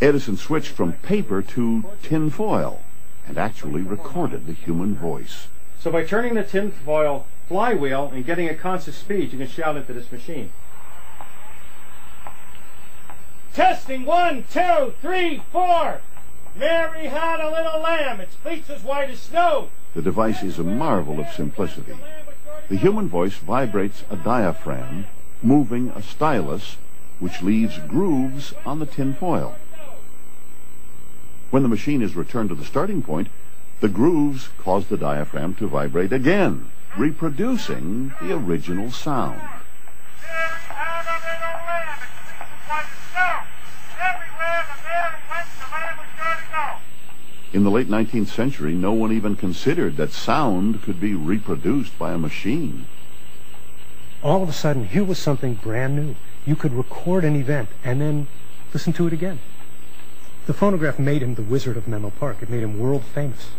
Edison switched from paper to tin foil and actually recorded the human voice. So by turning the tin foil flywheel and getting a constant speed, you can shout into this machine. Testing, 1, 2, 3, 4. Mary had a little lamb, its fleece as white as snow. The device is a marvel of simplicity. The human voice vibrates a diaphragm, moving a stylus, which leaves grooves on the tin foil. When the machine is returned to the starting point, the grooves cause the diaphragm to vibrate again, reproducing the original sound. In the late 19th century, no one even considered that sound could be reproduced by a machine. All of a sudden, here was something brand new. You could record an event and then listen to it again. The phonograph made him the Wizard of Menlo Park. It made him world famous.